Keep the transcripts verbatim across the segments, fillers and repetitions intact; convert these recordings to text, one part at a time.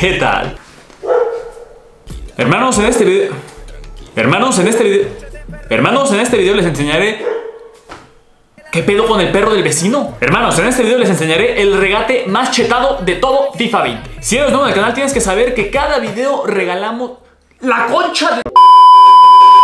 ¿Qué tal? Hermanos, en este video... Hermanos, en este video... Hermanos, en este video les enseñaré... ¿Qué pedo con el perro del vecino? Hermanos, en este video les enseñaré el regate más chetado de todo FIFA veinte. Si eres nuevo en el canal, tienes que saber que cada video regalamos... ¡La concha de...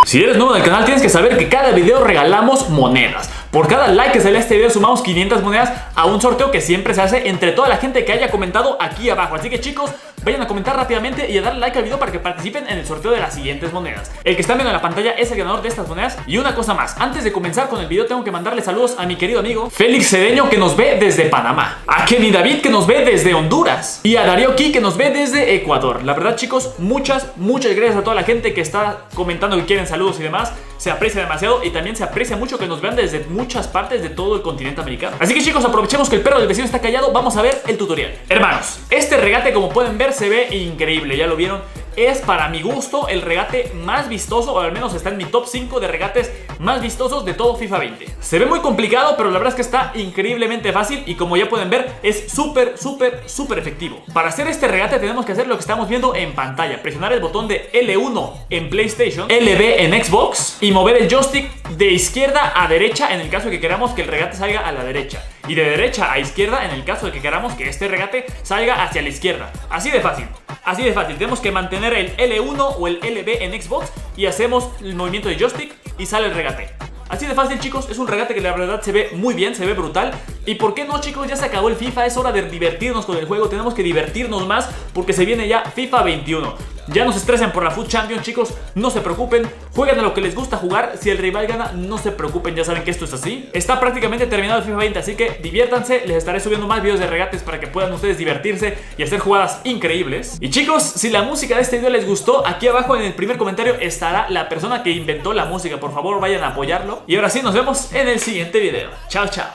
Si eres nuevo en el canal, tienes que saber que cada video regalamos monedas. Por cada like que sale a este video sumamos quinientas monedas a un sorteo que siempre se hace entre toda la gente que haya comentado aquí abajo. Así que chicos, vayan a comentar rápidamente y a darle like al video para que participen en el sorteo de las siguientes monedas. El que están viendo en la pantalla es el ganador de estas monedas. Y una cosa más, antes de comenzar con el video tengo que mandarle saludos a mi querido amigo Félix Cedeño, que nos ve desde Panamá, a Kenny David, que nos ve desde Honduras, y a Darío Ki, que nos ve desde Ecuador. La verdad chicos, muchas, muchas gracias a toda la gente que está comentando que quieren saludos y demás. Se aprecia demasiado y también se aprecia mucho que nos vean desde muchas partes de todo el continente americano. Así que chicos, aprovechemos que el perro del vecino está callado. Vamos a ver el tutorial. Hermanos, este regate, como pueden ver, se ve increíble. Ya lo vieron. Es para mi gusto el regate más vistoso, o al menos está en mi top cinco de regates más vistosos de todo FIFA veinte. Se ve muy complicado, pero la verdad es que está increíblemente fácil y como ya pueden ver es súper, súper, súper efectivo. Para hacer este regate tenemos que hacer lo que estamos viendo en pantalla: presionar el botón de L uno en PlayStation, L B en Xbox y mover el joystick de izquierda a derecha en el caso de que queramos que el regate salga a la derecha, y de derecha a izquierda en el caso de que queramos que este regate salga hacia la izquierda. Así de fácil. Así de fácil, tenemos que mantener el L uno o el L B en Xbox y hacemos el movimiento de joystick y sale el regate. Así de fácil chicos, es un regate que la verdad se ve muy bien, se ve brutal. Y por qué no chicos, ya se acabó el FIFA, es hora de divertirnos con el juego. Tenemos que divertirnos más porque se viene ya FIFA veintiuno. Ya no se estresen por la FUT Champions chicos, no se preocupen, jueguen a lo que les gusta jugar. Si el rival gana, no se preocupen, ya saben que esto es así. Está prácticamente terminado el FIFA veinte, así que diviértanse. Les estaré subiendo más videos de regates para que puedan ustedes divertirse y hacer jugadas increíbles. Y chicos, si la música de este video les gustó, aquí abajo en el primer comentario estará la persona que inventó la música. Por favor vayan a apoyarlo. Y ahora sí, nos vemos en el siguiente video. Chao, chao.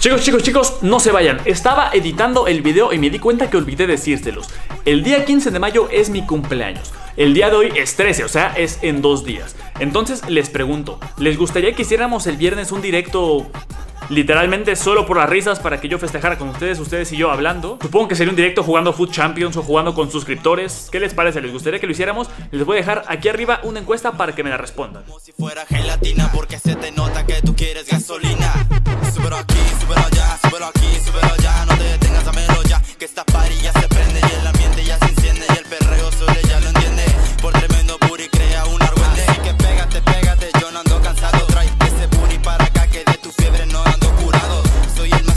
Chicos, chicos, chicos, no se vayan. Estaba editando el video y me di cuenta que olvidé decírselos. El día quince de mayo es mi cumpleaños. El día de hoy es trece, o sea, es en dos días. Entonces les pregunto, ¿les gustaría que hiciéramos el viernes un directo literalmente solo por las risas para que yo festejara con ustedes, ustedes y yo hablando? Supongo que sería un directo jugando Food Champions o jugando con suscriptores. ¿Qué les parece? ¿Les gustaría que lo hiciéramos? Les voy a dejar aquí arriba una encuesta para que me la respondan. Como si fuera gelatina porque se te nota que tú quieres gasolina.